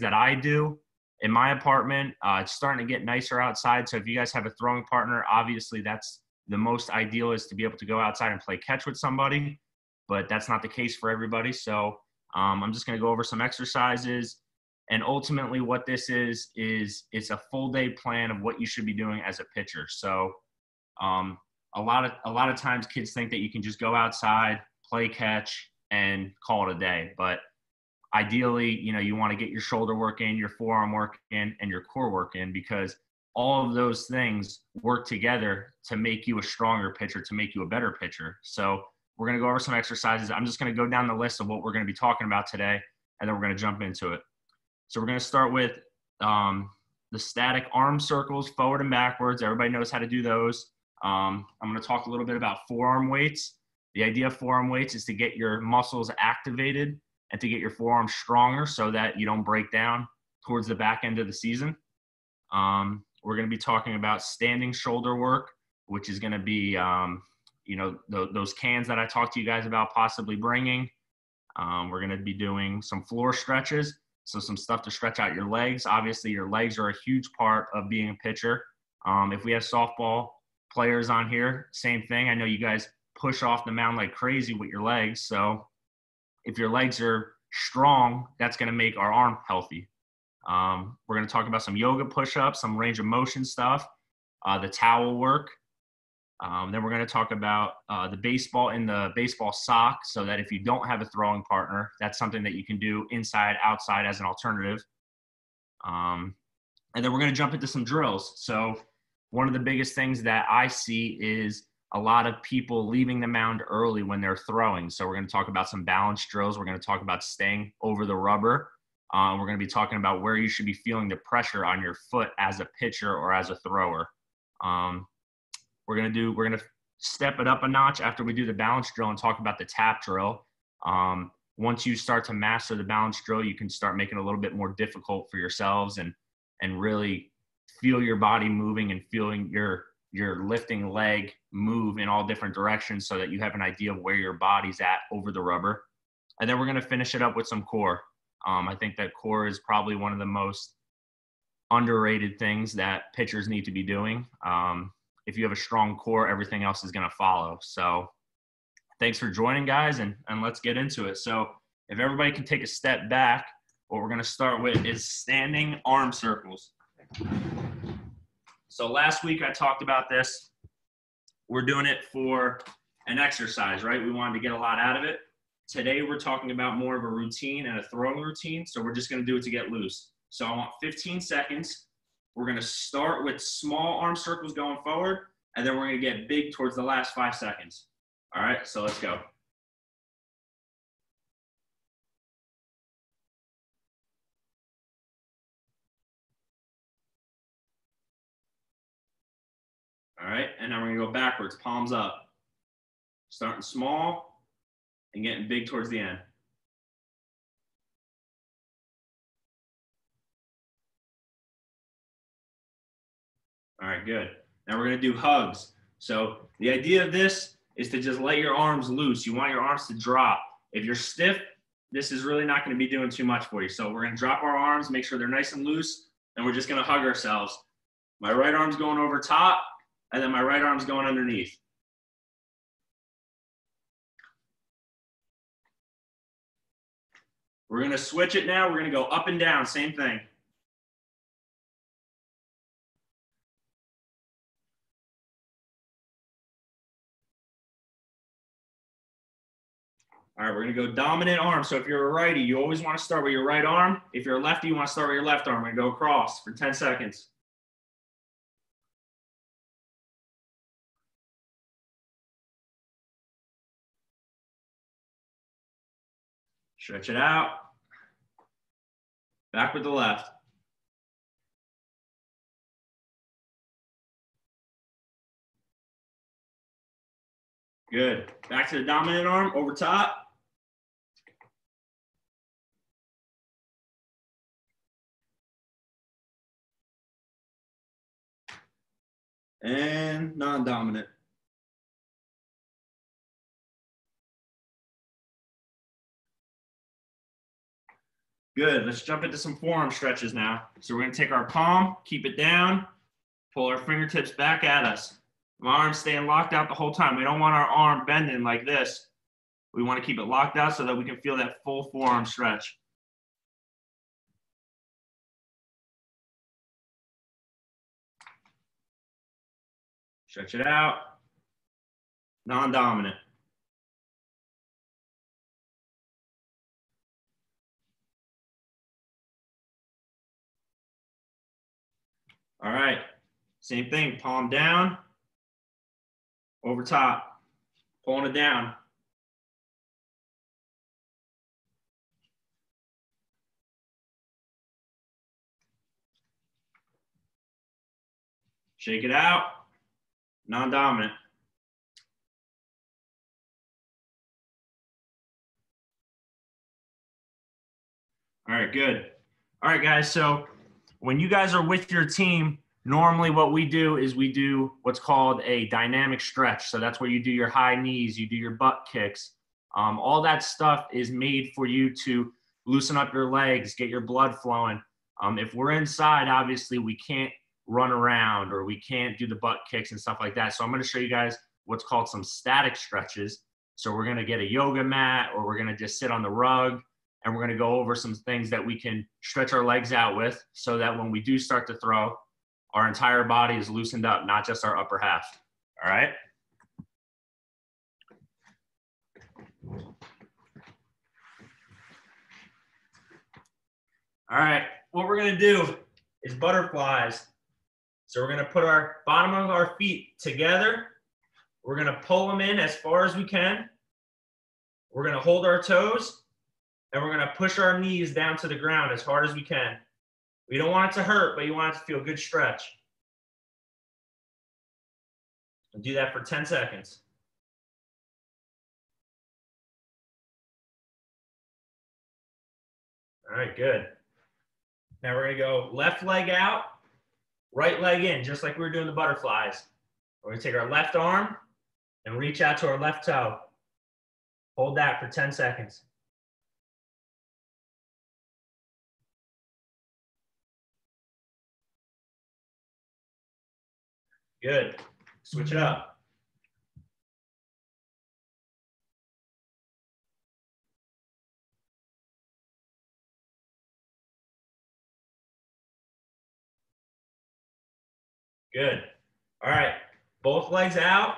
that I do in my apartment. It's starting to get nicer outside. So if you guys have a throwing partner, obviously that's the most ideal, is to be able to go outside and play catch with somebody, but that's not the case for everybody. So I'm just going to go over some exercises. And ultimately what this is it's a full day plan of what you should be doing as a pitcher. So a lot of times kids think that you can just go outside, play catch, and call it a day. But ideally, you know, you want to get your shoulder work in, your forearm work in, and your core work in, because all of those things work together to make you a stronger pitcher, to make you a better pitcher. So we're going to go over some exercises. I'm just going to go down the list of what we're going to be talking about today, and then we're going to jump into it. So we're going to start with the static arm circles, forward and backwards. Everybody knows how to do those. I'm going to talk a little bit about forearm weights. The idea of forearm weights is to get your muscles activated and to get your forearm stronger so that you don't break down towards the back end of the season. We're going to be talking about standing shoulder work, which is going to be, you know, those cans that I talked to you guys about possibly bringing. We're going to be doing some floor stretches, so some stuff to stretch out your legs. Obviously, your legs are a huge part of being a pitcher. If we have softball players on here, same thing. I know you guys push off the mound like crazy with your legs. So if your legs are strong, that's going to make our arm healthy. We're going to talk about some yoga push-ups, some range of motion stuff, the towel work. Then we're going to talk about the baseball in the baseball sock, so that if you don't have a throwing partner, that's something that you can do inside, outside as an alternative. And then we're going to jump into some drills. So one of the biggest things that I see is a lot of people leaving the mound early when they're throwing. So we're going to talk about some balance drills. We're going to talk about staying over the rubber. We're going to be talking about where you should be feeling the pressure on your foot as a pitcher or as a thrower. We're going to step it up a notch after we do the balance drill and talk about the tap drill. Once you start to master the balance drill, you can start making it a little bit more difficult for yourselves and really feel your body moving and feeling your lifting leg move in all different directions so that you have an idea of where your body's at over the rubber. And then we're going to finish it up with some core. I think that core is probably one of the most underrated things that pitchers need to be doing. If you have a strong core, everything else is going to follow. So thanks for joining, guys, and let's get into it. So if everybody can take a step back, what we're going to start with is standing arm circles. So last week I talked about this. We're doing it for an exercise, right? We wanted to get a lot out of it. Today we're talking about more of a routine and a throwing routine, so we're just going to do it to get loose. So I want 15 seconds. We're going to start with small arm circles going forward, and then we're going to get big towards the last 5 seconds. All right, so let's go. All right, and now we're going to go backwards, palms up. Starting small and getting big towards the end. All right, good. Now we're going to do hugs. So the idea of this is to just let your arms loose. You want your arms to drop. If you're stiff, this is really not going to be doing too much for you. So we're going to drop our arms, make sure they're nice and loose, and we're just going to hug ourselves. My right arm's going over top, and then my right arm's going underneath. We're going to switch it now. We're going to go up and down, same thing. All right, we're going to go dominant arm. So if you're a righty, you always want to start with your right arm. If you're a lefty, you want to start with your left arm. We're going to go across for 10 seconds. Stretch it out. Back with the left. Good. Back to the dominant arm, over top. And non-dominant. Good, let's jump into some forearm stretches now. So we're gonna take our palm, keep it down, pull our fingertips back at us. My arm's staying locked out the whole time. We don't want our arm bending like this. We wanna keep it locked out so that we can feel that full forearm stretch. Stretch it out, non-dominant. All right, same thing, palm down, over top, pulling it down. Shake it out, non-dominant. All right, good. All right, guys, so when you guys are with your team, normally what we do is we do what's called a dynamic stretch. So that's where you do your high knees, you do your butt kicks. All that stuff is made for you to loosen up your legs, get your blood flowing. If we're inside, obviously we can't run around or we can't do the butt kicks and stuff like that. So I'm gonna show you guys what's called some static stretches. So we're gonna get a yoga mat or we're gonna just sit on the rug. And we're going to go over some things that we can stretch our legs out with so that when we do start to throw, our entire body is loosened up, not just our upper half. All right. All right. What we're going to do is butterflies. So we're going to put our bottom of our feet together. We're going to pull them in as far as we can. We're going to hold our toes. And we're gonna push our knees down to the ground as hard as we can. We don't want it to hurt, but you want it to feel a good stretch. And do that for 10 seconds. All right, good. Now we're gonna go left leg out, right leg in, just like we were doing the butterflies. We're gonna take our left arm and reach out to our left toe. Hold that for 10 seconds. Good. Switch it up. Good. All right. Both legs out.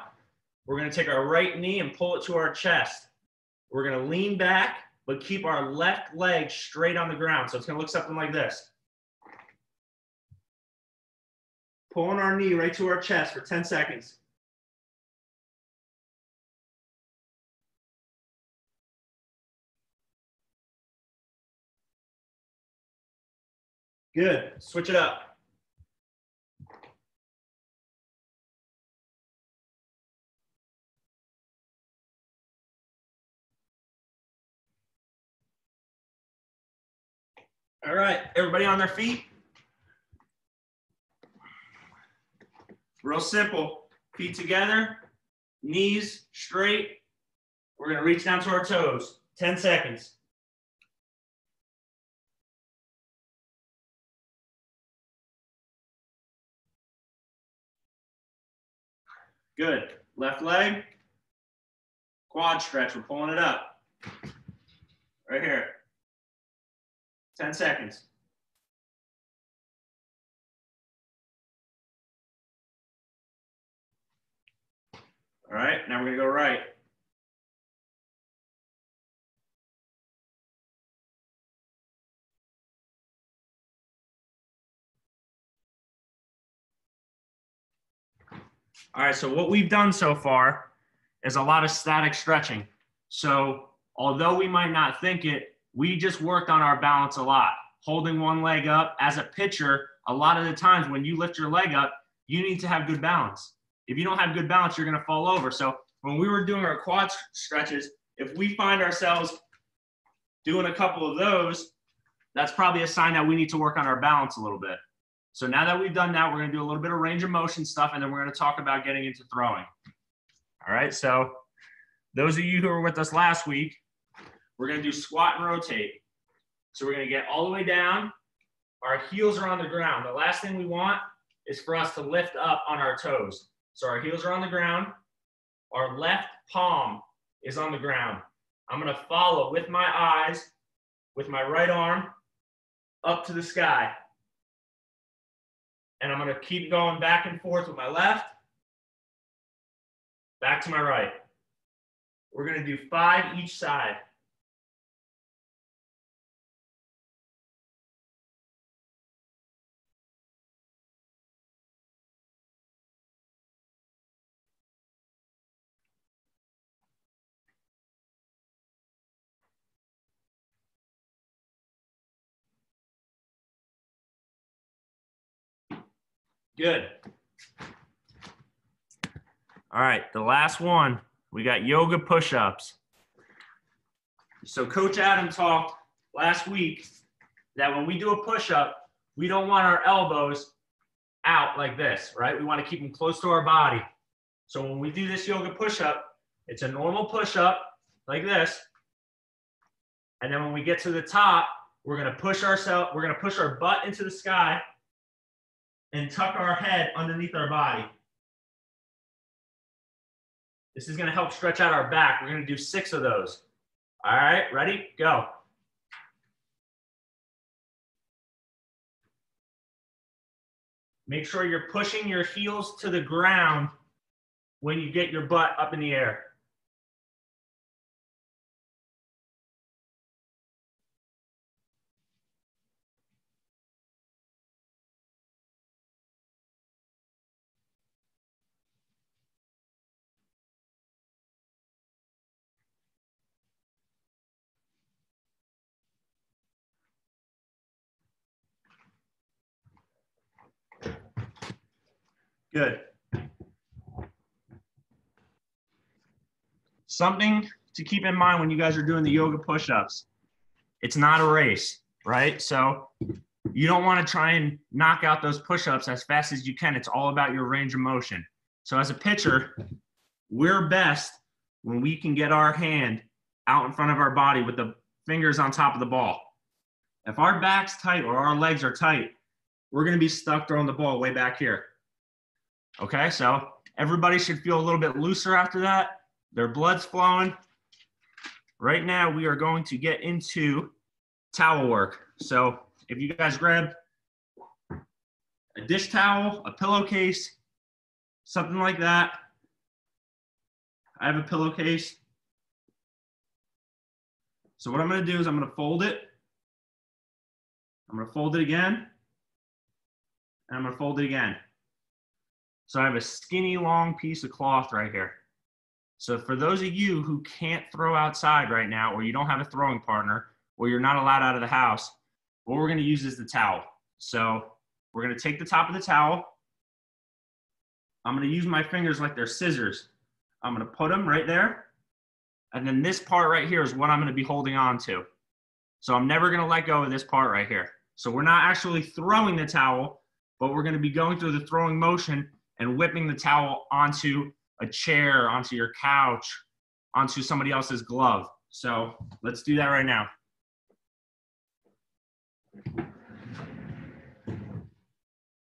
We're going to take our right knee and pull it to our chest. We're going to lean back, but keep our left leg straight on the ground. So it's going to look something like this. Pulling our knee right to our chest for 10 seconds. Good, switch it up. All right, everybody on their feet? Real simple, feet together, knees straight. We're gonna reach down to our toes, 10 seconds. Good, left leg, quad stretch, we're pulling it up. Right here, 10 seconds. All right, now we're gonna go right. All right, so what we've done so far is a lot of static stretching. So although we might not think it, we just worked on our balance a lot. Holding one leg up as a pitcher, a lot of the times when you lift your leg up, you need to have good balance. If you don't have good balance, you're going to fall over. So when we were doing our quad stretches, if we find ourselves doing a couple of those, that's probably a sign that we need to work on our balance a little bit. So now that we've done that, we're going to do a little bit of range of motion stuff, and then we're going to talk about getting into throwing. All right, so those of you who were with us last week, we're going to do squat and rotate. So we're going to get all the way down. Our heels are on the ground. The last thing we want is for us to lift up on our toes. So our heels are on the ground. Our left palm is on the ground. I'm going to follow with my eyes, with my right arm, up to the sky. And I'm going to keep going back and forth with my left, back to my right. We're going to do 5 each side. Good. All right, the last one, we got yoga push-ups. So Coach Adam talked last week that when we do a push-up, we don't want our elbows out like this, right? We want to keep them close to our body. So when we do this yoga push-up, it's a normal push-up like this. And then when we get to the top, we're going to push ourselves, we're going to push our butt into the sky and tuck our head underneath our body. This is going to help stretch out our back. We're going to do 6 of those. All right, ready? Go. Make sure you're pushing your heels to the ground when you get your butt up in the air. Good. Something to keep in mind when you guys are doing the yoga push-ups, it's not a race, right? So you don't want to try and knock out those push-ups as fast as you can. It's all about your range of motion. So as a pitcher, we're best when we can get our hand out in front of our body with the fingers on top of the ball. If our back's tight or our legs are tight, we're going to be stuck throwing the ball way back here. Okay, so everybody should feel a little bit looser after that. Their blood's flowing. Right now, we are going to get into towel work. So if you guys grab a dish towel, a pillowcase, something like that. I have a pillowcase. So what I'm going to do is I'm going to fold it. I'm going to fold it again. And I'm going to fold it again. So I have a skinny, long piece of cloth right here. So for those of you who can't throw outside right now, or you don't have a throwing partner, or you're not allowed out of the house, what we're going to use is the towel. So we're going to take the top of the towel. I'm going to use my fingers like they're scissors. I'm going to put them right there. And then this part right here is what I'm going to be holding on to. So I'm never going to let go of this part right here. So we're not actually throwing the towel, but we're going to be going through the throwing motion and whipping the towel onto a chair, onto your couch, onto somebody else's glove. So let's do that right now.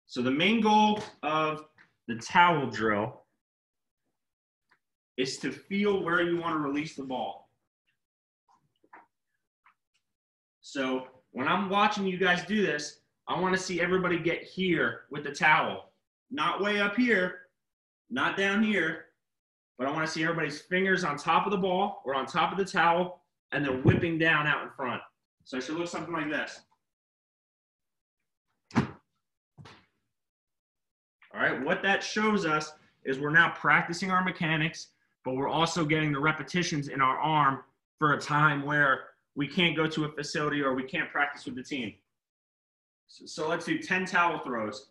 So the main goal of the towel drill is to feel where you want to release the ball. So when I'm watching you guys do this, I want to see everybody get here with the towel. Not way up here, not down here, but I want to see everybody's fingers on top of the ball or on top of the towel, and they're whipping down out in front. So it should look something like this. All right, what that shows us is we're now practicing our mechanics, but we're also getting the repetitions in our arm for a time where we can't go to a facility or we can't practice with the team. So let's do 10 towel throws.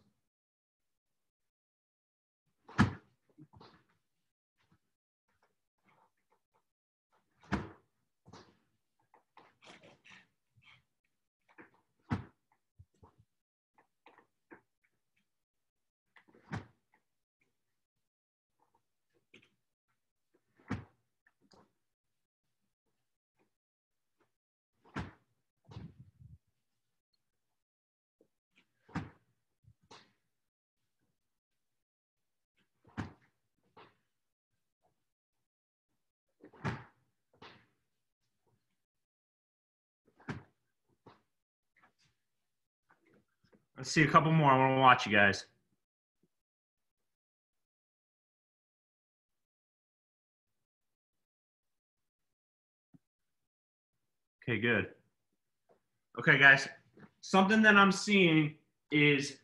Let's see a couple more. I want to watch you guys. Okay, good. Okay, guys, something that I'm seeing is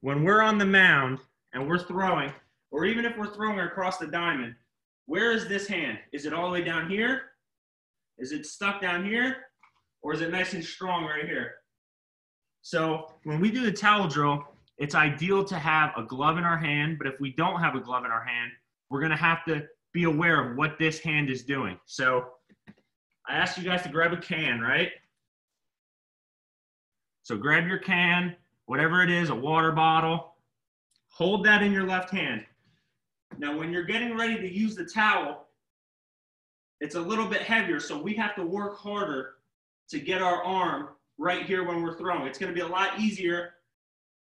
when we're on the mound and we're throwing, or even if we're throwing across the diamond, where is this hand? Is it all the way down here? Is it stuck down here? Or is it nice and strong right here? So when we do the towel drill, it's ideal to have a glove in our hand, but if we don't have a glove in our hand, we're gonna have to be aware of what this hand is doing. So I asked you guys to grab a can, right? So grab your can, whatever it is, a water bottle, hold that in your left hand. Now, when you're getting ready to use the towel, it's a little bit heavier, so we have to work harder to get our arm right here when we're throwing. It's gonna be a lot easier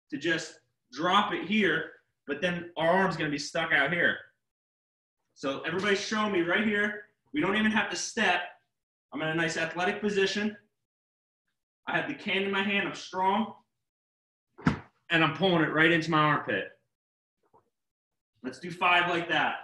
to just drop it here, but then our arm's gonna be stuck out here. So everybody show me right here. We don't even have to step. I'm in a nice athletic position. I have the can in my hand, I'm strong, and I'm pulling it right into my armpit. Let's do 5 like that.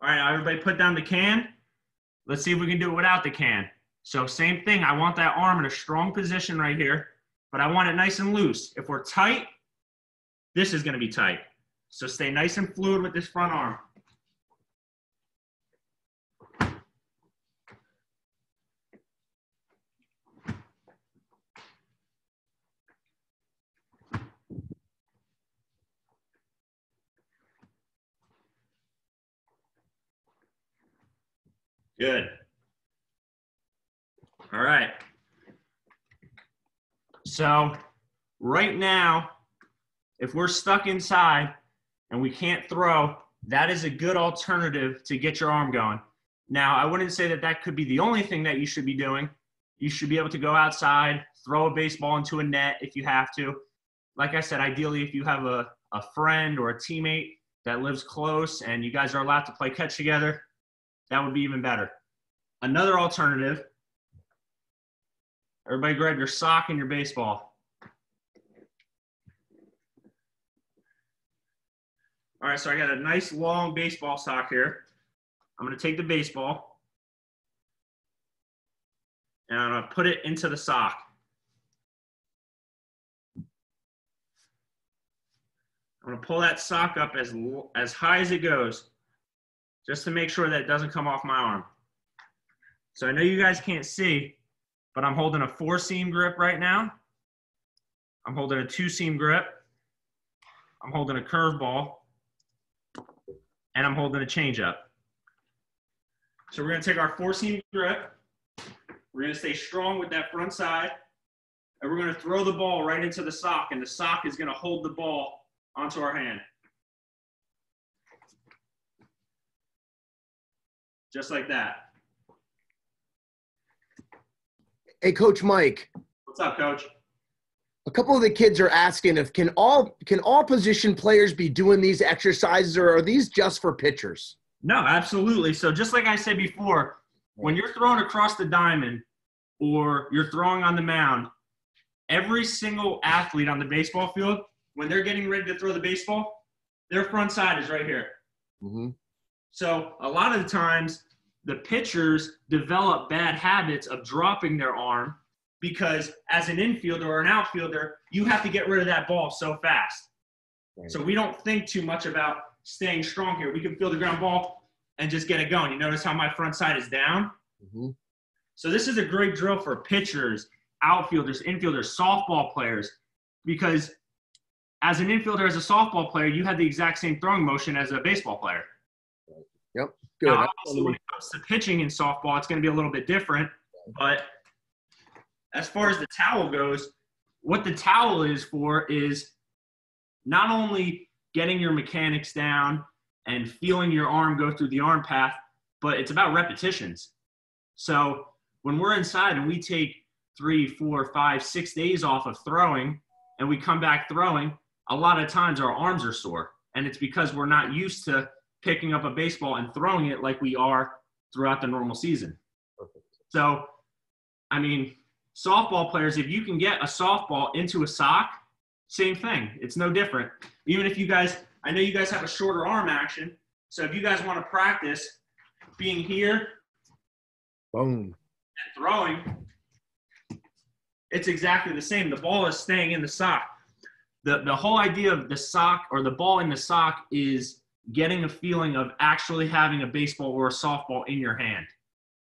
All right, everybody put down the can. Let's see if we can do it without the can. So same thing, I want that arm in a strong position right here, but I want it nice and loose. If we're tight, this is gonna be tight. So stay nice and fluid with this front arm. Good. All right. So right now, if we're stuck inside and we can't throw, that is a good alternative to get your arm going. Now, I wouldn't say that that could be the only thing that you should be doing. You should be able to go outside, throw a baseball into a net if you have to. Like I said, ideally, if you have a friend or a teammate that lives close and you guys are allowed to play catch together, that would be even better. Another alternative, everybody grab your sock and your baseball. All right, so I got a nice long baseball sock here. I'm gonna take the baseball and I'm gonna put it into the sock. I'm gonna pull that sock up as high as it goes, just to make sure that it doesn't come off my arm. So I know you guys can't see, but I'm holding a 4-seam grip right now. I'm holding a 2-seam grip. I'm holding a curveball. And I'm holding a changeup. So we're gonna take our 4-seam grip. We're gonna stay strong with that front side. And we're gonna throw the ball right into the sock, and the sock is gonna hold the ball onto our hand. Just like that. Hey, Coach Mike. What's up, Coach? A couple of the kids are asking if can all position players be doing these exercises, or are these just for pitchers? No, absolutely. So just like I said before, when you're throwing across the diamond or you're throwing on the mound, every single athlete on the baseball field, when they're getting ready to throw the baseball, their front side is right here. Mm-hmm. So a lot of the times the pitchers develop bad habits of dropping their arm because as an infielder or an outfielder, you have to get rid of that ball so fast. Right. So we don't think too much about staying strong here. We can feel the ground ball and just get it going. You notice how my front side is down? Mm-hmm. So this is a great drill for pitchers, outfielders, infielders, softball players, because as an infielder, as a softball player, you have the exact same throwing motion as a baseball player. Yep. Good. Now, obviously, when it comes to pitching in softball, it's going to be a little bit different. But as far as the towel goes, what the towel is for is not only getting your mechanics down and feeling your arm go through the arm path, but it's about repetitions. So when we're inside and we take 3, 4, 5, 6 days off of throwing, and we come back throwing, a lot of times our arms are sore. And it's because we're not used to picking up a baseball and throwing it like we are throughout the normal season. Perfect. So, I mean, softball players, if you can get a softball into a sock, same thing. It's no different. Even if you guys, I know you guys have a shorter arm action. So if you guys want to practice being here, boom, and throwing, it's exactly the same. The ball is staying in the sock. The whole idea of the sock or the ball in the sock is getting a feeling of actually having a baseball or a softball in your hand.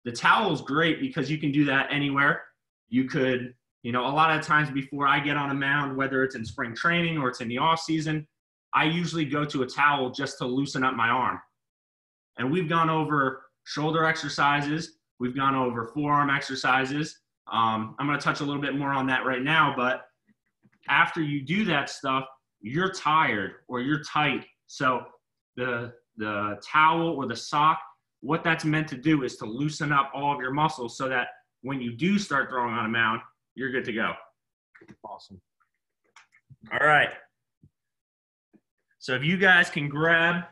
The towel is great because you can do that anywhere. You could, you know, a lot of times before I get on a mound, whether it's in spring training or it's in the off season, I usually go to a towel just to loosen up my arm. And we've gone over shoulder exercises. We've gone over forearm exercises. I'm going to touch a little bit more on that right now, but after you do that stuff, you're tired or you're tight. So the towel or the sock, what that's meant to do is to loosen up all of your muscles so that when you do start throwing on a mound, you're good to go. Awesome. All right. So if you guys can grab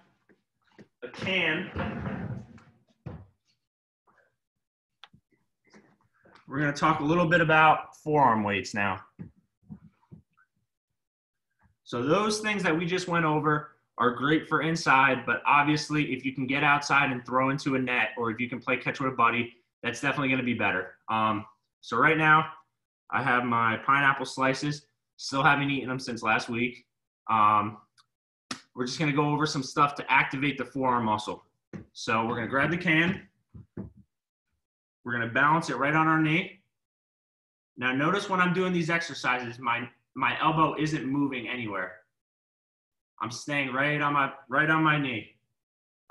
a can, we're going to talk a little bit about forearm weights now. So those things that we just went over are great for inside, but obviously if you can get outside and throw into a net, or if you can play catch with a buddy, that's definitely going to be better. So right now I have my pineapple slices, still haven't eaten them since last week. We're just going to go over some stuff to activate the forearm muscle. So we're going to grab the can. We're going to balance it right on our knee. Now notice when I'm doing these exercises, my elbow isn't moving anywhere. I'm staying right on my knee.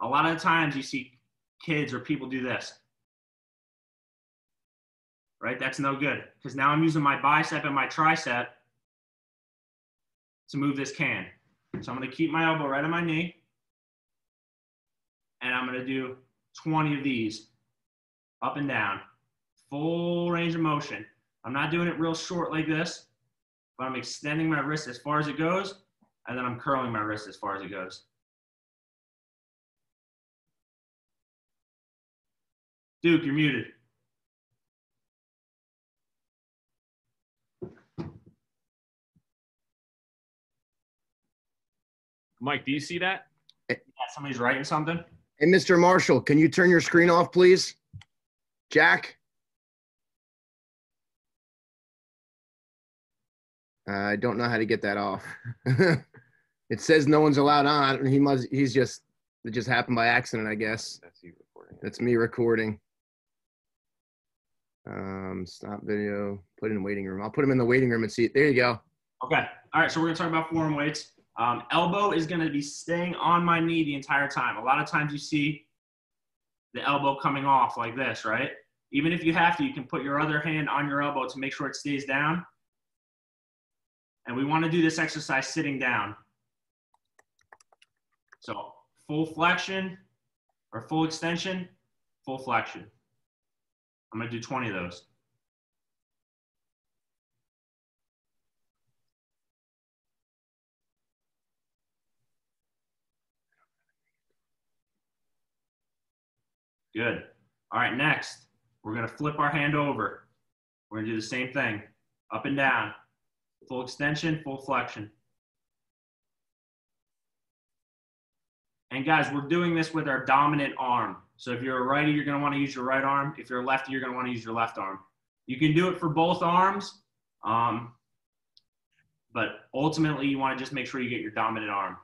A lot of times you see kids or people do this. Right? That's no good, because now I'm using my bicep and my tricep to move this can. So I'm going to keep my elbow right on my knee, and I'm going to do 20 of these, up and down, full range of motion. I'm not doing it real short like this, but I'm extending my wrist as far as it goes, and then I'm curling my wrist as far as it goes. Duke, you're muted. Mike, do you see that? Yeah, somebody's writing something. Hey, Mr. Marshall, can you turn your screen off, please? Jack? I don't know how to get that off. It says no one's allowed on. It just happened by accident, I guess. That's you recording. That's me recording. Stop video, put in the waiting room. I'll put them in the waiting room and see it. There you go. Okay. All right, so we're going to talk about forearm weights. Elbow is going to be staying on my knee the entire time. A lot of times you see the elbow coming off like this, right? Even if you have to, you can put your other hand on your elbow to make sure it stays down. And we want to do this exercise sitting down. So full flexion or full extension, full flexion. I'm going to do 20 of those. Good. All right, next, we're going to flip our hand over. We're going to do the same thing, up and down, full extension, full flexion. And guys, we're doing this with our dominant arm. So if you're a righty, you're going to want to use your right arm. If you're a lefty, you're going to want to use your left arm. You can do it for both arms, but ultimately you want to just make sure you get your dominant arm.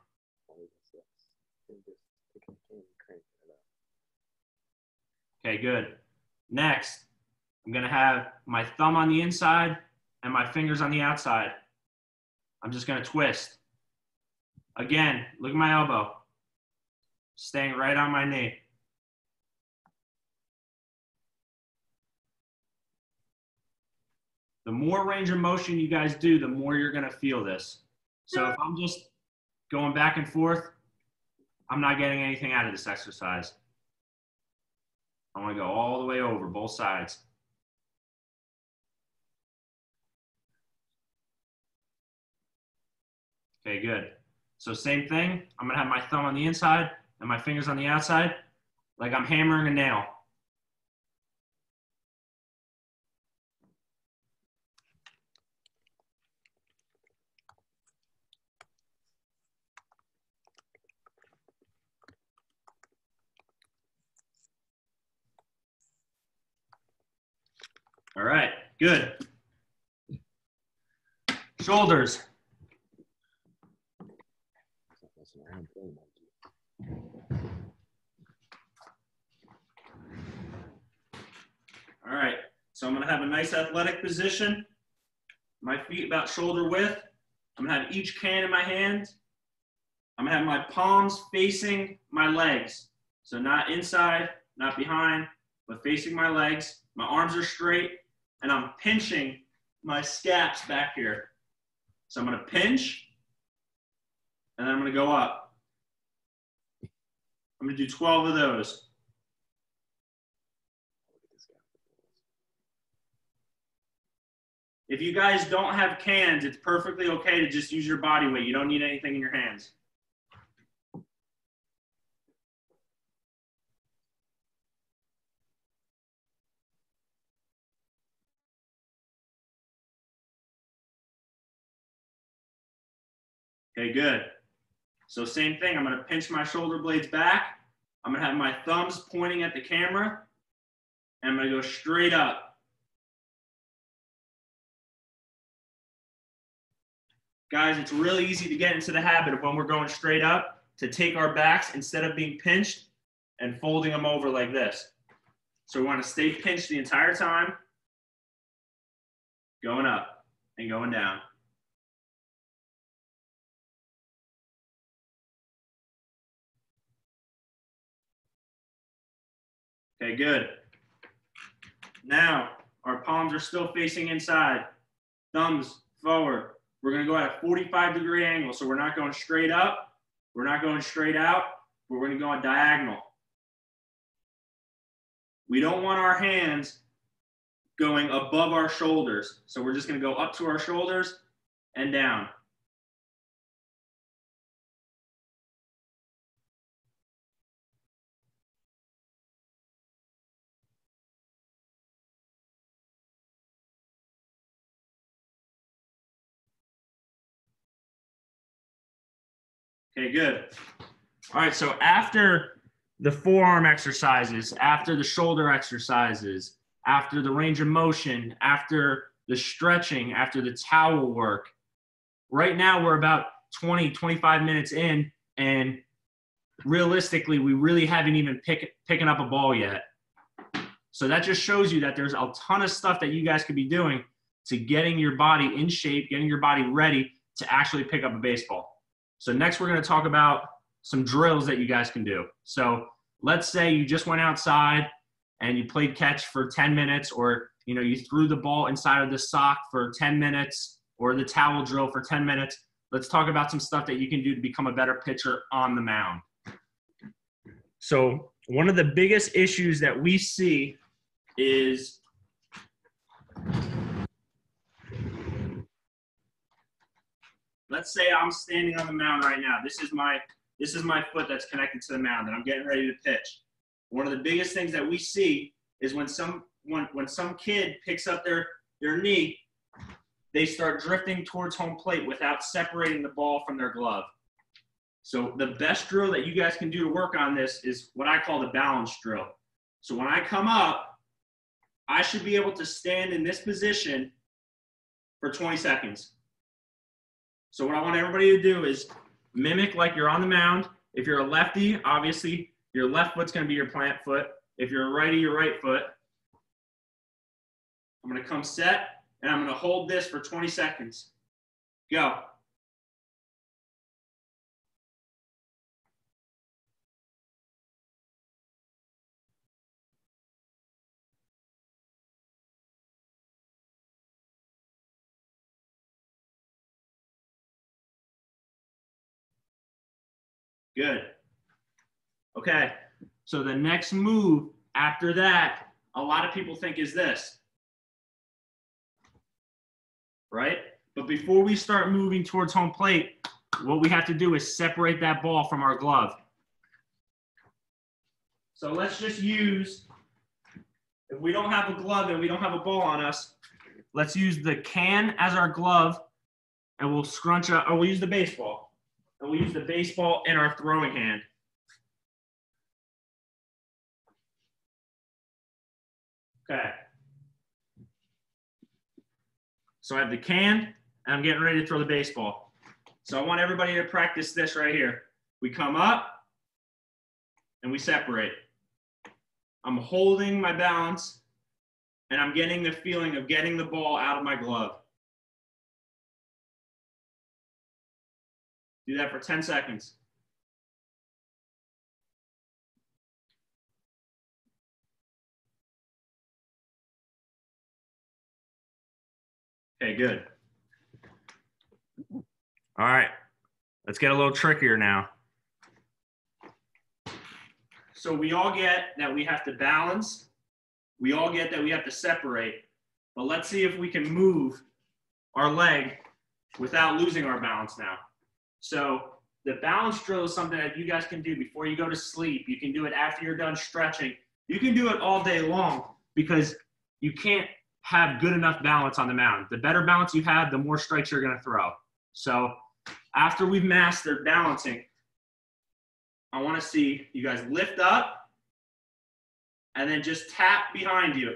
Okay, good. Next, I'm going to have my thumb on the inside and my fingers on the outside. I'm just going to twist. Again, look at my elbow. Staying right on my knee. The more range of motion you guys do, the more you're going to feel this. So if I'm just going back and forth, I'm not getting anything out of this exercise. I want to go all the way over, both sides. Okay, good. So same thing. I'm going to have my thumb on the inside and my fingers on the outside, like I'm hammering a nail. All right, good. Shoulders. All right, so I'm gonna have a nice athletic position. My feet about shoulder width. I'm gonna have each can in my hand. I'm gonna have my palms facing my legs. So not inside, not behind, but facing my legs. My arms are straight, and I'm pinching my scaps back here. So I'm gonna pinch, and then I'm gonna go up. I'm gonna do 12 of those. If you guys don't have cans, it's perfectly okay to just use your body weight. You don't need anything in your hands. Okay, good. So same thing, I'm gonna pinch my shoulder blades back. I'm gonna have my thumbs pointing at the camera, and I'm gonna go straight up. Guys, it's really easy to get into the habit of when we're going straight up to take our backs instead of being pinched and folding them over like this. So we wanna stay pinched the entire time, going up and going down. Okay, good. Now, our palms are still facing inside. Thumbs forward. We're gonna go at a 45-degree angle, so we're not going straight up, we're not going straight out, but we're gonna go on diagonal. We don't want our hands going above our shoulders, so we're just gonna go up to our shoulders and down. Okay, good. All right, so after the forearm exercises, after the shoulder exercises, after the range of motion, after the stretching, after the towel work, right now we're about 20, 25 minutes in, and realistically, we really haven't even picking up a ball yet. So that just shows you that there's a ton of stuff that you guys could be doing to getting your body in shape, getting your body ready to actually pick up a baseball. So next we're going to talk about some drills that you guys can do. So let's say you just went outside and you played catch for 10 minutes, or you know, you threw the ball inside of the sock for 10 minutes, or the towel drill for 10 minutes. Let's talk about some stuff that you can do to become a better pitcher on the mound. So one of the biggest issues that we see is let's say I'm standing on the mound right now. This is my foot that's connected to the mound, and I'm getting ready to pitch. One of the biggest things that we see is when some kid picks up their knee, they start drifting towards home plate without separating the ball from their glove. So the best drill that you guys can do to work on this is what I call the balance drill. So when I come up, I should be able to stand in this position for 20 seconds. So what I want everybody to do is mimic like you're on the mound. If you're a lefty, obviously your left foot's gonna be your plant foot. If you're a righty, your right foot. I'm gonna come set, and I'm gonna hold this for 20 seconds. Go. Good. Okay, so the next move after that, a lot of people think is this, right? But before we start moving towards home plate, what we have to do is separate that ball from our glove. So let's just use, if we don't have a glove and we don't have a ball on us, let's use the can as our glove, and we'll scrunch up, or we'll use the baseball. And we'll use the baseball in our throwing hand. Okay. So I have the can, and I'm getting ready to throw the baseball. So I want everybody to practice this right here. We come up, and we separate. I'm holding my balance, and I'm getting the feeling of getting the ball out of my glove. Do that for 10 seconds. Okay, good. All right, let's get a little trickier now. So we all get that we have to balance. We all get that we have to separate. But let's see if we can move our leg without losing our balance now. So the balance drill is something that you guys can do before you go to sleep. You can do it after you're done stretching. You can do it all day long because you can't have good enough balance on the mound. The better balance you have, the more strikes you're going to throw. So after we've mastered balancing, I want to see you guys lift up and then just tap behind you,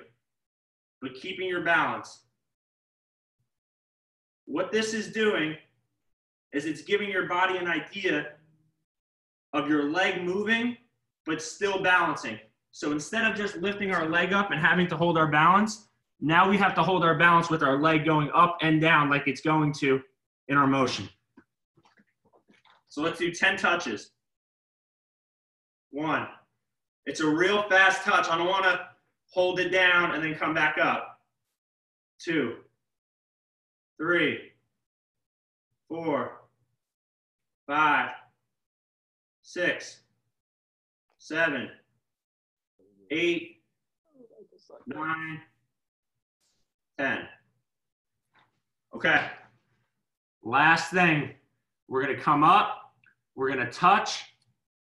but keeping your balance. What this is doing is it's giving your body an idea of your leg moving, but still balancing. So instead of just lifting our leg up and having to hold our balance, now we have to hold our balance with our leg going up and down like it's going to in our motion. So let's do 10 touches. One, it's a real fast touch. I don't want to hold it down and then come back up. Two, three, 4, 5, 6, 7, 8, 9, 10. Okay. Last thing, we're going to come up, we're going to touch,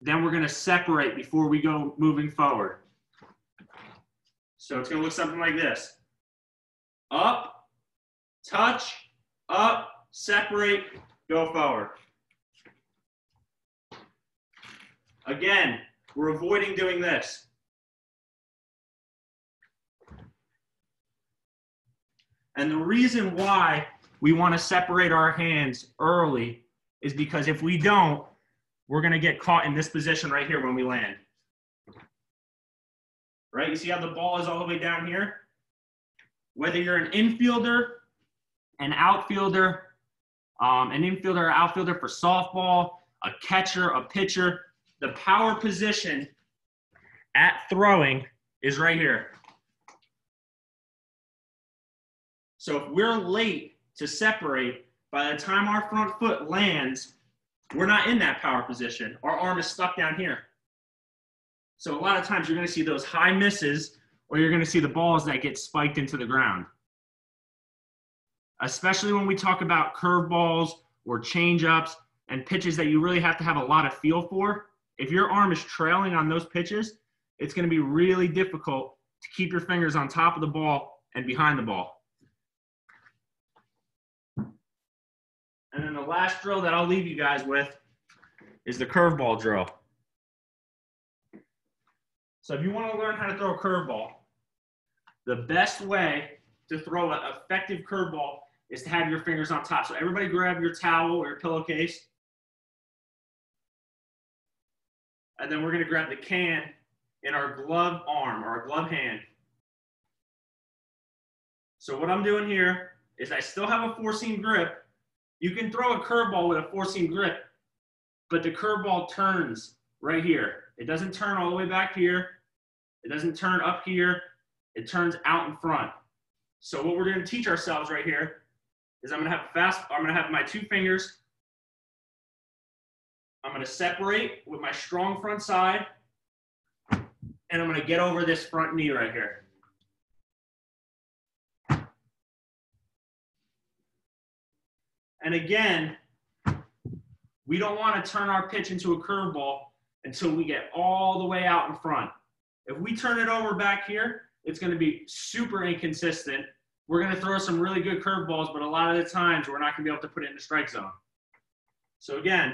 then we're going to separate before we go moving forward. So it's going to look something like this. Up, touch, up, separate, go forward. Again, we're avoiding doing this. And the reason why we want to separate our hands early is because if we don't, we're going to get caught in this position right here when we land. Right? You see how the ball is all the way down here? Whether you're an infielder, an outfielder, an infielder or outfielder for softball, a catcher, a pitcher. The power position at throwing is right here. So if we're late to separate, by the time our front foot lands, we're not in that power position. Our arm is stuck down here. So a lot of times you're going to see those high misses, or you're going to see the balls that get spiked into the ground. Especially when we talk about curveballs or changeups and pitches that you really have to have a lot of feel for. If your arm is trailing on those pitches, it's going to be really difficult to keep your fingers on top of the ball and behind the ball. And then the last drill that I'll leave you guys with is the curveball drill. So if you want to learn how to throw a curveball, the best way to throw an effective curveball is to have your fingers on top. So everybody grab your towel or your pillowcase. And then we're going to grab the can in our glove arm or our glove hand. So what I'm doing here is I still have a four-seam grip. You can throw a curveball with a four-seam grip, but the curveball turns right here. It doesn't turn all the way back here. It doesn't turn up here. It turns out in front. So what we're going to teach ourselves right here is I'm going to have my two fingers. I'm going to separate with my strong front side, and I'm going to get over this front knee right here. And again, We don't want to turn our pitch into a curveball until we get all the way out in front. If we turn it over back here, it's going to be super inconsistent. We're going to throw some really good curveballs, but a lot of the times we're not going to be able to put it in the strike zone. So again,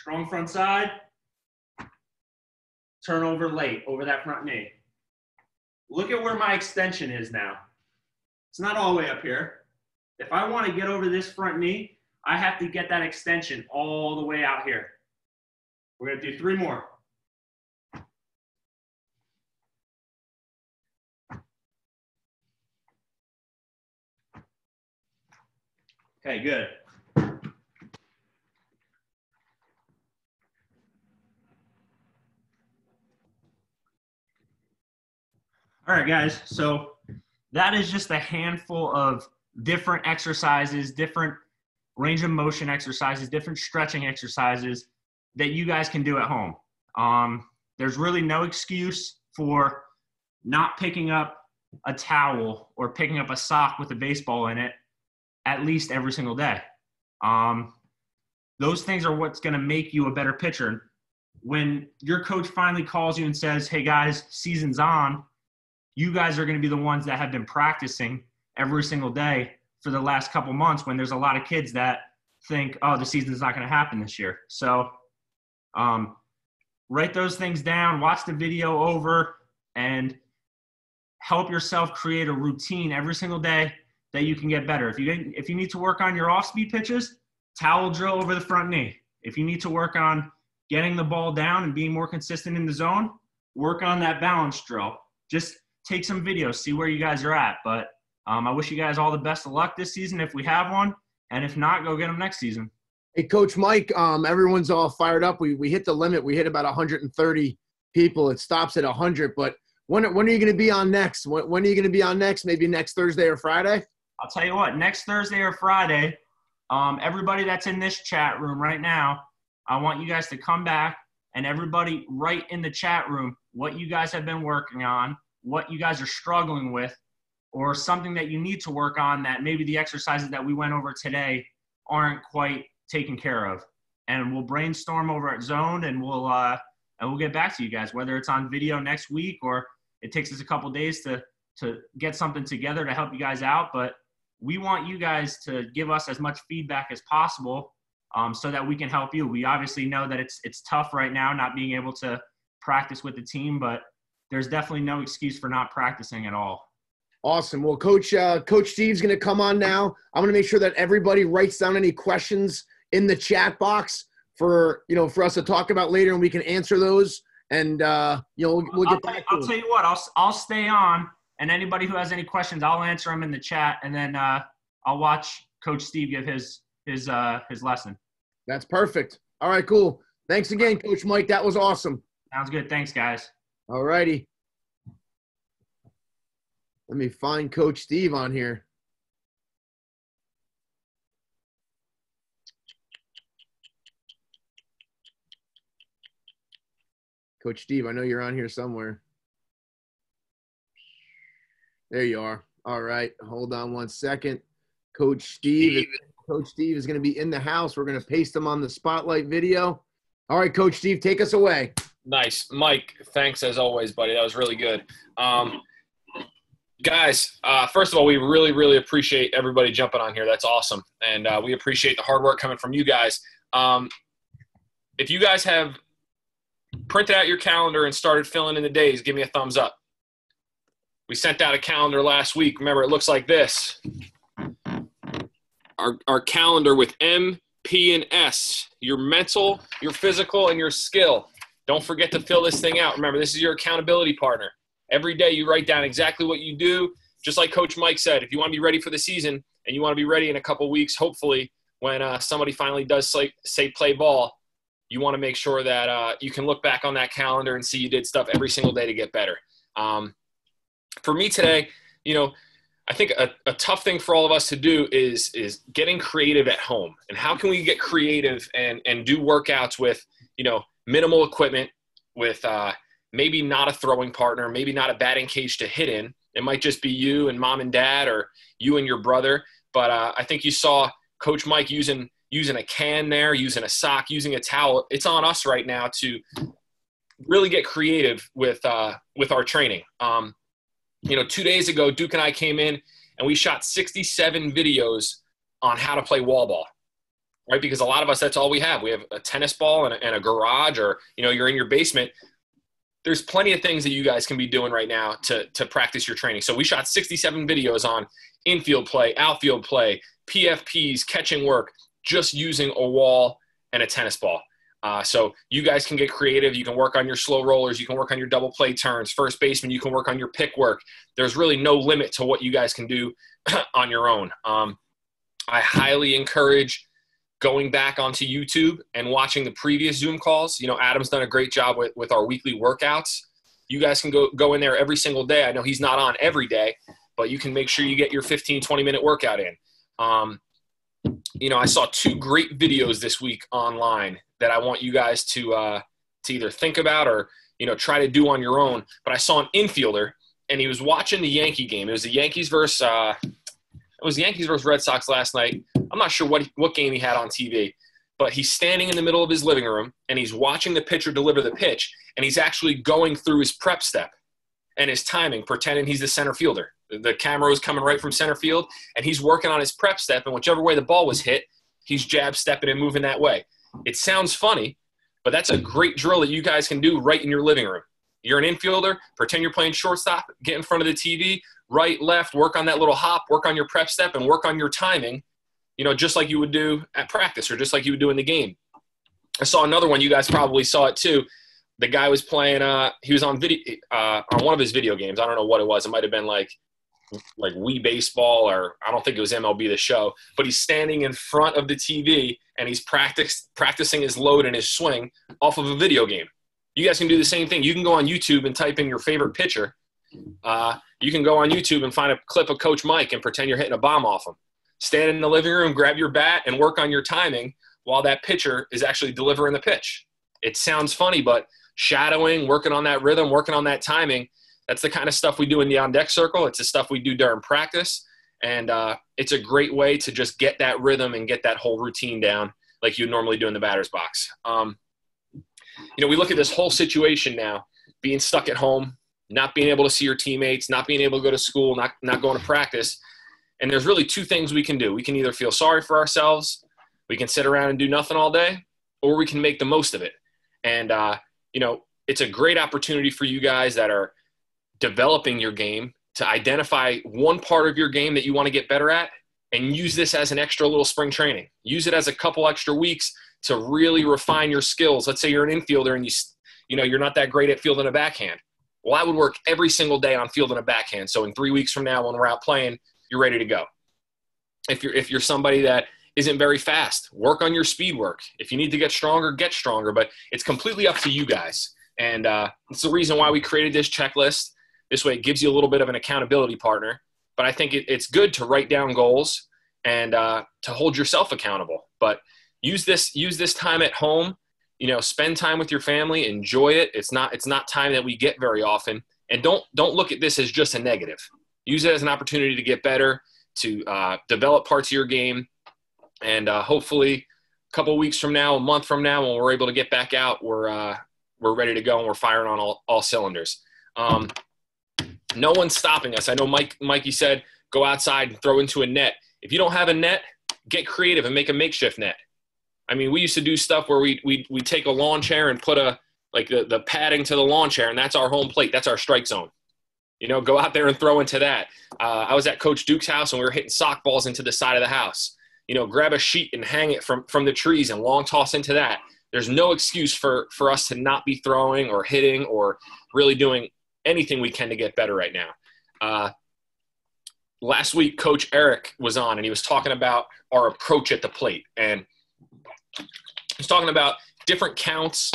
strong front side, turn over late over that front knee. Look at where my extension is now. It's not all the way up here. If I want to get over this front knee, I have to get that extension all the way out here. We're going to do three more. Okay, good. All right, guys, so that is just a handful of different exercises, different range of motion exercises, different stretching exercises that you guys can do at home. There's really no excuse for not picking up a towel or picking up a sock with a baseball in it at least every single day. Those things are what's gonna make you a better pitcher. When your coach finally calls you and says, hey guys, season's on, you guys are gonna be the ones that have been practicing every single day for the last couple months, when there's a lot of kids that think, oh, the season's not gonna happen this year. So write those things down, watch the video over, and help yourself create a routine every single day that you can get better. If you need to work on your off-speed pitches, towel drill over the front knee. If you need to work on getting the ball down and being more consistent in the zone, work on that balance drill. Just take some videos, see where you guys are at. But I wish you guys all the best of luck this season if we have one. And if not, go get them next season. Hey, Coach Mike, everyone's all fired up. We hit the limit. We hit about 130 people. It stops at 100. But when are you going to be on next? When are you going to be on next? Maybe next Thursday or Friday? I'll tell you what, next Thursday or Friday, everybody that's in this chat room right now, I want you guys to come back and everybody write in the chat room what you guys have been working on, what you guys are struggling with, or something that you need to work on that maybe the exercises that we went over today aren't quite taken care of. And we'll brainstorm over at Zone, and we'll get back to you guys, whether it's on video next week or it takes us a couple days to get something together to help you guys out. But we want you guys to give us as much feedback as possible so that we can help you. We obviously know that it's tough right now not being able to practice with the team, but there's definitely no excuse for not practicing at all. Awesome. Well, Coach Steve's going to come on now. I'm going to make sure that everybody writes down any questions in the chat box for us to talk about later, and we can answer those. And we'll get back to it. I'll tell you what, I'll stay on. And anybody who has any questions, I'll answer them in the chat, and then I'll watch Coach Steve give his lesson. That's perfect. All right, cool. Thanks again, Coach Mike. That was awesome. Sounds good. Thanks, guys. All righty. Let me find Coach Steve on here. Coach Steve, I know you're on here somewhere. There you are. All right. Hold on one second. Coach Steve is going to be in the house. We're going to paste him on the spotlight video. All right, Coach Steve, take us away. Nice. Mike, thanks as always, buddy. That was really good. Guys, first of all, we really, really appreciate everybody jumping on here. That's awesome. And we appreciate the hard work coming from you guys. If you guys have printed out your calendar and started filling in the days, give me a thumbs up. We sent out a calendar last week. Remember, it looks like this. Our calendar with M, P, and S. Your mental, your physical, and your skill. Don't forget to fill this thing out. Remember, this is your accountability partner. Every day you write down exactly what you do. Just like Coach Mike said, if you want to be ready for the season and you want to be ready in a couple weeks, hopefully, when somebody finally does say play ball, you want to make sure that you can look back on that calendar and see you did stuff every single day to get better. For me today, I think a tough thing for all of us to do is getting creative at home. And how can we get creative and do workouts with, minimal equipment, with maybe not a throwing partner, maybe not a batting cage to hit in. It might just be you and mom and dad or you and your brother. But I think you saw Coach Mike using using a can there, using a sock, using a towel. It's on us right now to really get creative with our training. You know, 2 days ago, Duke and I came in and we shot 67 videos on how to play wall ball, right? Because a lot of us, that's all we have. We have a tennis ball and a garage, or, you know, you're in your basement. There's plenty of things that you guys can be doing right now to practice your training. So we shot 67 videos on infield play, outfield play, PFPs, catching work, just using a wall and a tennis ball. So you guys can get creative. You can work on your slow rollers. You can work on your double play turns, first baseman. You can work on your pick work. There's really no limit to what you guys can do on your own. I highly encourage going back onto YouTube and watching the previous Zoom calls. You know, Adam's done a great job with our weekly workouts. You guys can go in there every single day. I know he's not on every day, but you can make sure you get your 15, 20-minute workout in. You know, I saw two great videos this week online that I want you guys to either think about or, you know, try to do on your own. But I saw an infielder, and he was watching the Yankee game. It was the Yankees versus Red Sox last night. I'm not sure what game he had on TV, but he's standing in the middle of his living room, and he's watching the pitcher deliver the pitch, and he's actually going through his prep step and his timing, pretending he's the center fielder. The camera was coming right from center field, and he's working on his prep step, and whichever way the ball was hit, he's jab stepping and moving that way. It sounds funny, but that's a great drill that you guys can do right in your living room. You're an infielder, pretend you're playing shortstop, get in front of the TV, right, left, work on that little hop, work on your prep step, and work on your timing, you know, just like you would do at practice or just like you would do in the game. I saw another one. You guys probably saw it too. The guy was playing he was on video on one of his video games. I don't know what it was. It might have been like Wii Baseball, or I don't think it was MLB The Show, but he's standing in front of the TV and he's practicing his load and his swing off of a video game. You guys can do the same thing. You can go on YouTube and type in your favorite pitcher. You can go on YouTube and find a clip of Coach Mike and pretend you're hitting a bomb off him. Stand in the living room, grab your bat, and work on your timing while that pitcher is actually delivering the pitch. It sounds funny, but shadowing, working on that rhythm, working on that timing, that's the kind of stuff we do in the on-deck circle. It's the stuff we do during practice, and it's a great way to just get that rhythm and get that whole routine down like you normally do in the batter's box. You know, we look at this whole situation now, being stuck at home, not being able to see your teammates, not being able to go to school, not going to practice. And there's really two things we can do. We can either feel sorry for ourselves, we can sit around and do nothing all day, or we can make the most of it. And, you know, it's a great opportunity for you guys that are developing your game to identify one part of your game that you want to get better at and use this as an extra little spring training. Use it as a couple extra weeks to really refine your skills. Let's say you're an infielder and you know, you're not that great at fielding a backhand. Well, I would work every single day on fielding a backhand. So in 3 weeks from now, when we're out playing, you're ready to go. If you're somebody that isn't very fast, work on your speed work. If you need to get stronger, but it's completely up to you guys. And it's the reason why we created this checklist. This way it gives you a little bit of an accountability partner, but I think it's good to write down goals and to hold yourself accountable, but use this time at home, you know, spend time with your family, enjoy it. It's not time that we get very often, and don't look at this as just a negative. Use it as an opportunity to get better, to develop parts of your game. And hopefully a couple weeks from now, a month from now, when we're able to get back out, we're ready to go and we're firing on all cylinders. No one's stopping us. I know Mikey said, go outside and throw into a net. If you don't have a net, get creative and make a makeshift net. I mean, we used to do stuff where we take a lawn chair and put the padding to the lawn chair, and that's our home plate. That's our strike zone. You know, go out there and throw into that. I was at Coach Duke's house, and we were hitting sock balls into the side of the house. You know, grab a sheet and hang it from the trees and long toss into that. There's no excuse for us to not be throwing or hitting or really doing anything we can to get better right now. Last week, Coach Eric was on, and he was talking about our approach at the plate. And he's talking about different counts,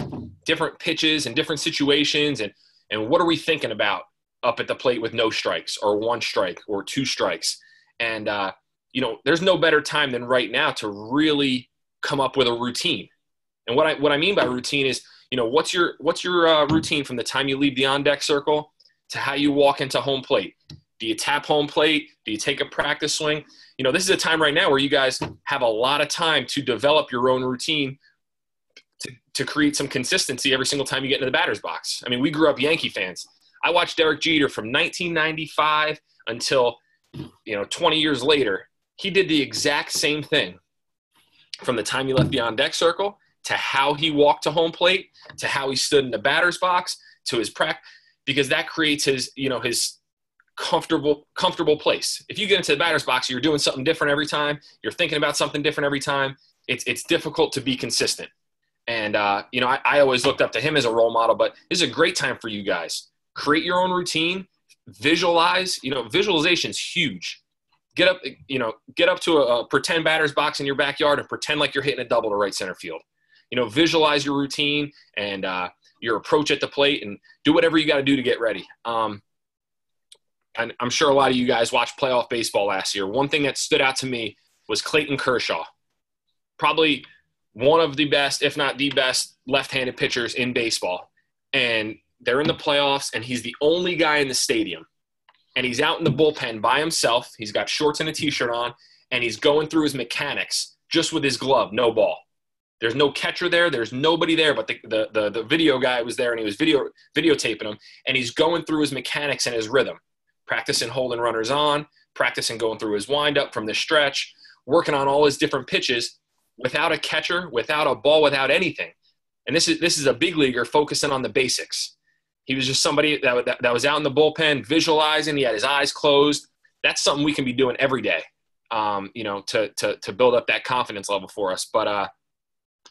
different pitches, and different situations, and what are we thinking about up at the plate with no strikes or one strike or two strikes. And, you know, there's no better time than right now to really come up with a routine. And what I mean by routine is, you know, what's your routine from the time you leave the on-deck circle to how you walk into home plate? Do you tap home plate? Do you take a practice swing? You know, this is a time right now where you guys have a lot of time to develop your own routine to create some consistency every single time you get into the batter's box. I mean, we grew up Yankee fans. I watched Derek Jeter from 1995 until, you know, 20 years later. He did the exact same thing from the time he left the on-deck circle to how he walked to home plate, to how he stood in the batter's box, to his practice, because that creates his, you know, his comfortable place. If you get into the batter's box, you're doing something different every time. You're thinking about something different every time. It's difficult to be consistent. And, you know, I always looked up to him as a role model, but this is a great time for you guys. Create your own routine, visualize, you know, visualization's huge. Get up, you know, get up to a pretend batter's box in your backyard and pretend like you're hitting a double to right center field. You know, visualize your routine and your approach at the plate and do whatever you got to do to get ready. I'm sure a lot of you guys watched playoff baseball last year. One thing that stood out to me was Clayton Kershaw, probably one of the best, if not the best, left-handed pitchers in baseball. And they're in the playoffs, and he's the only guy in the stadium. And he's out in the bullpen by himself. He's got shorts and a T-shirt on, and he's going through his mechanics just with his glove, no ball. There's no catcher there. There's nobody there, but the video guy was there, and he was videotaping him, and he's going through his mechanics and his rhythm. Practicing holding runners on, practicing going through his windup from the stretch, working on all his different pitches without a catcher, without a ball, without anything. And this is a big leaguer focusing on the basics. He was just somebody that was out in the bullpen visualizing. He had his eyes closed. That's something we can be doing every day, you know, to build up that confidence level for us. But,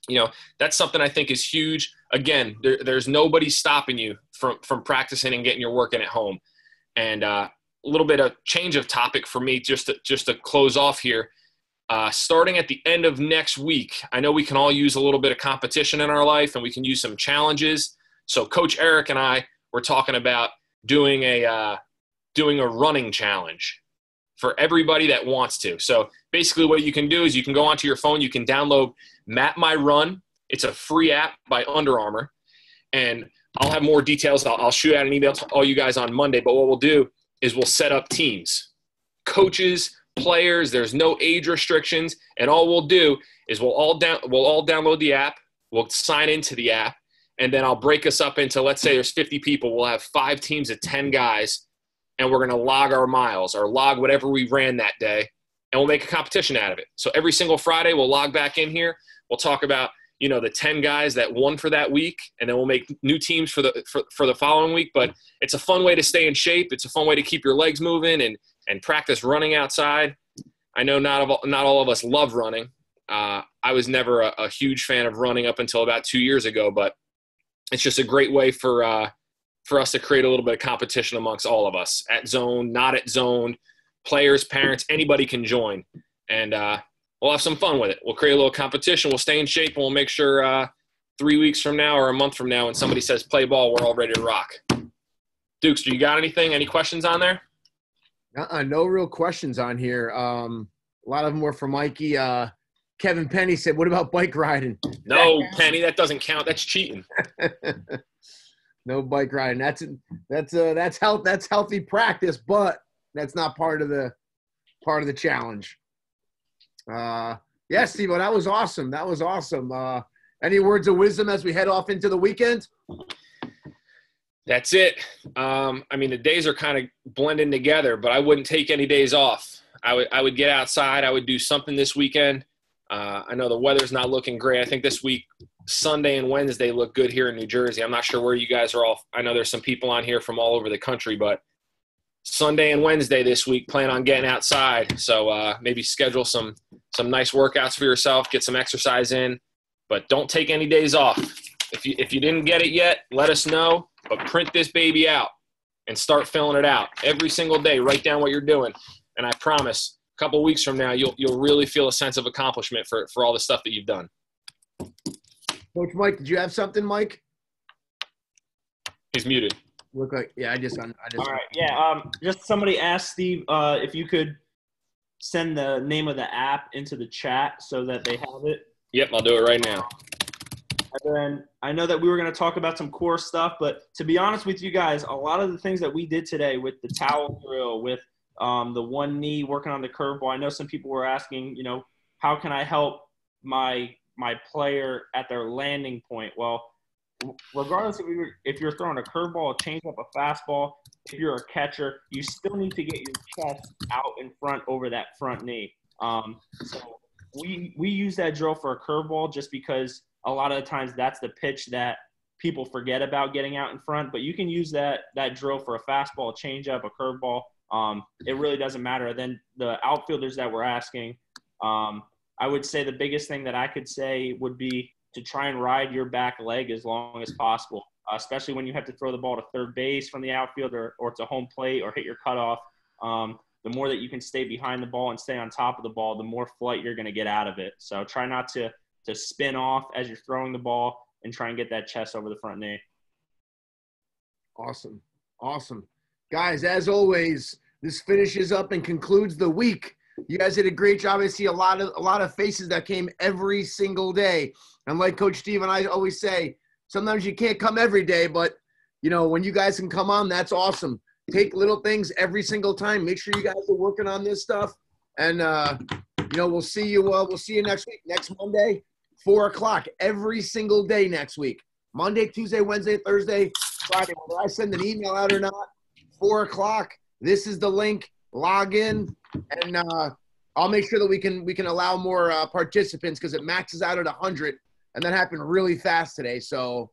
you know, that's something I think is huge. Again, there's nobody stopping you from practicing and getting your work in at home. And a little bit of change of topic for me just to close off here. Starting at the end of next week, I know we can all use a little bit of competition in our life and we can use some challenges. So Coach Eric and I were talking about doing a running challenge for everybody that wants to. So basically what you can do is you can go onto your phone, you can download Map My Run. It's a free app by Under Armour. And I'll have more details. I'll shoot out an email to all you guys on Monday. But what we'll do is we'll set up teams, coaches, players. There's no age restrictions. And all we'll do is we'll all download the app. We'll sign into the app. And then I'll break us up into, let's say there's 50 people. We'll have 5 teams of 10 guys. And we're going to log our miles or log whatever we ran that day. And we'll make a competition out of it. So every single Friday we'll log back in here. We'll talk about, you know, the 10 guys that won for that week, and then we'll make new teams for the following week. But it's a fun way to stay in shape. It's a fun way to keep your legs moving and practice running outside. I know not all of us love running. I was never a huge fan of running up until about 2 years ago, but it's just a great way for us to create a little bit of competition amongst all of us, at zone, not at zone, players, parents, anybody can join. And, we'll have some fun with it. We'll create a little competition. We'll stay in shape, and we'll make sure 3 weeks from now or a month from now when somebody says play ball, we're all ready to rock. Dukes, do you got anything? Any questions on there? No real questions on here. A lot of them were for Mikey. Kevin Penny said, what about bike riding? No, Penny, that doesn't count. That's cheating. No bike riding. That's healthy practice, but that's not part of the challenge. Yeah, Steve, that was awesome. That was awesome. Any words of wisdom as we head off into the weekend? That's it. I mean, the days are kind of blending together, but I wouldn't take any days off. I would get outside. I would do something this weekend. I know the weather's not looking great. I think this week, Sunday and Wednesday look good here in New Jersey. I'm not sure where you guys are all. I know there's some people on here from all over the country, but Sunday and Wednesday this week, plan on getting outside. So maybe schedule some nice workouts for yourself, get some exercise in, but don't take any days off. If you didn't get it yet, let us know, but print this baby out and start filling it out. Every single day, write down what you're doing. And I promise a couple weeks from now, you'll really feel a sense of accomplishment for all the stuff that you've done. Coach Mike, did you have something, Mike? He's muted. Look like, yeah, I just all right, yeah. Just somebody asked Steve if you could send the name of the app into the chat so that they have it. Yep, I'll do it right now. And then I know that we were going to talk about some core stuff, but to be honest with you guys, a lot of the things that we did today with the towel drill, with the one knee, working on the curveball, I know some people were asking, you know, how can I help my player at their landing point? Well, regardless if you're throwing a curveball, a changeup, a fastball, if you're a catcher, you still need to get your chest out in front over that front knee. So we use that drill for a curveball just because a lot of the times that's the pitch that people forget about getting out in front. But you can use that drill for a fastball, a changeup, a curveball. It really doesn't matter. Then the outfielders that we're asking, I would say the biggest thing that I could say would be to try and ride your back leg as long as possible, especially when you have to throw the ball to third base from the outfield or to home plate or hit your cutoff. The more that you can stay behind the ball and stay on top of the ball, the more flight you're going to get out of it. So try not to spin off as you're throwing the ball and try and get that chest over the front knee. Awesome. Awesome. Guys, as always, this finishes up and concludes the week. You guys did a great job. I see a lot of faces that came every single day. And like Coach Steve and I always say, sometimes you can't come every day, but, you know, when you guys can come on, that's awesome. Take little things every single time. Make sure you guys are working on this stuff. And, you know, we'll see you next week. Next Monday, 4 o'clock, every single day next week. Monday, Tuesday, Wednesday, Thursday, Friday. Whether I send an email out or not, 4 o'clock, this is the link. Log in, and I'll make sure that we can allow more participants because it maxes out at 100, and that happened really fast today. So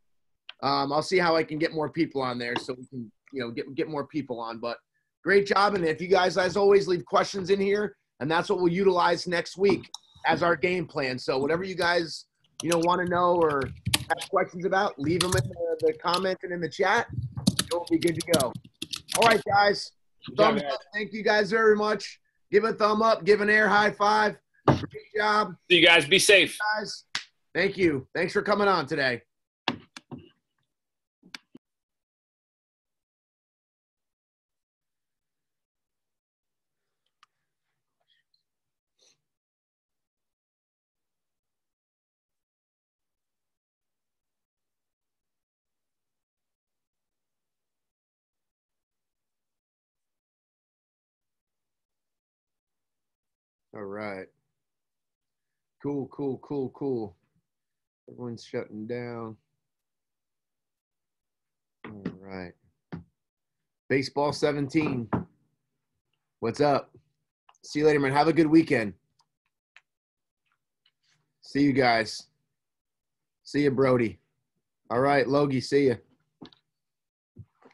I'll see how I can get more people on there so we can, you know, get more people on. But great job, and if you guys, as always, leave questions in here, and that's what we'll utilize next week as our game plan. So whatever you guys, you know, want to know or have questions about, leave them in the comment and in the chat. It'll be good to go. All right, guys. Thumbs up. Thank you guys very much. Give a thumb up. Give an air high five. Great job. See you guys. Be safe. Guys, thank you. Thanks for coming on today. All right. Cool, cool, cool, cool. Everyone's shutting down. All right. Baseball 17. What's up? See you later, man. Have a good weekend. See you guys. See you, Brody. All right, Logie, see you.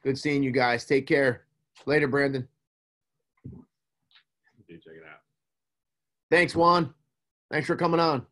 Good seeing you guys. Take care. Later, Brandon. Dude, check it out. Thanks, Juan. Thanks for coming on.